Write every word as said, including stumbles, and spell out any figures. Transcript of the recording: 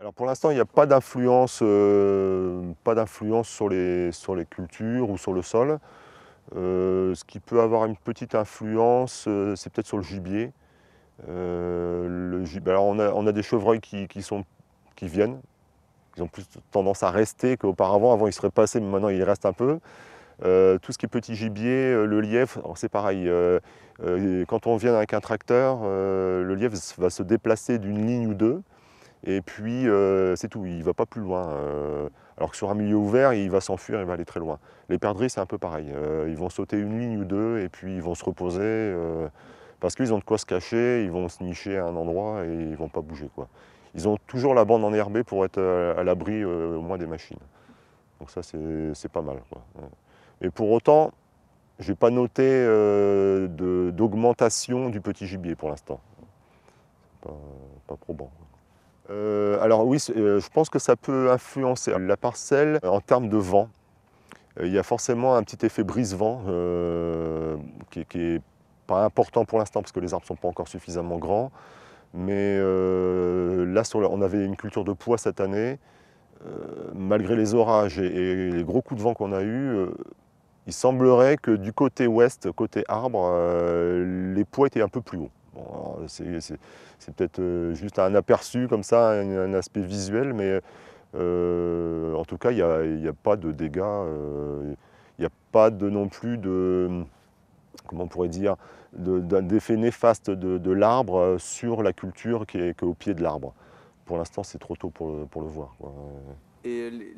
Alors pour l'instant, il n'y a pas d'influence euh, sur les, sur les cultures ou sur le sol. Euh, ce qui peut avoir une petite influence, euh, c'est peut-être sur le gibier. Euh, le gibier alors on, a, on a des chevreuils qui, qui, sont, qui viennent. Ils ont plus tendance à rester qu'auparavant. Avant, ils seraient passés, mais maintenant, ils restent un peu. Euh, tout ce qui est petit gibier, euh, le lièvre, c'est pareil. Euh, euh, quand on vient avec un tracteur, euh, le lièvre va se déplacer d'une ligne ou deux. Et puis, euh, c'est tout, il ne va pas plus loin. Euh, alors que sur un milieu ouvert, il va s'enfuir, il va aller très loin. Les perdrix, c'est un peu pareil. Euh, ils vont sauter une ligne ou deux et puis ils vont se reposer euh, parce qu'ils ont de quoi se cacher, ils vont se nicher à un endroit et ils ne vont pas bouger, quoi. Ils ont toujours la bande enherbée pour être à, à l'abri euh, au moins des machines. Donc ça, c'est pas mal, quoi. Et pour autant, je n'ai pas noté euh, d'augmentation du petit gibier pour l'instant. Pas, pas probant. Euh, alors oui, euh, je pense que ça peut influencer la parcelle en termes de vent. Il euh, y a forcément un petit effet brise-vent euh, qui n'est pas important pour l'instant parce que les arbres ne sont pas encore suffisamment grands. Mais euh, là, sur la, on avait une culture de pois cette année. Euh, malgré les orages et, et les gros coups de vent qu'on a eus, euh, il semblerait que du côté ouest, côté arbre, euh, les pois étaient un peu plus hauts. Bon, c'est peut-être juste un aperçu comme ça, un, un aspect visuel, mais euh, en tout cas, il n'y a, y a pas de dégâts, il euh, n'y a pas de, non plus de, comment on pourrait dire, d'effet de, néfaste de, de l'arbre sur la culture qui est, qui est au pied de l'arbre. Pour l'instant, c'est trop tôt pour, pour le voir, quoi. Et les...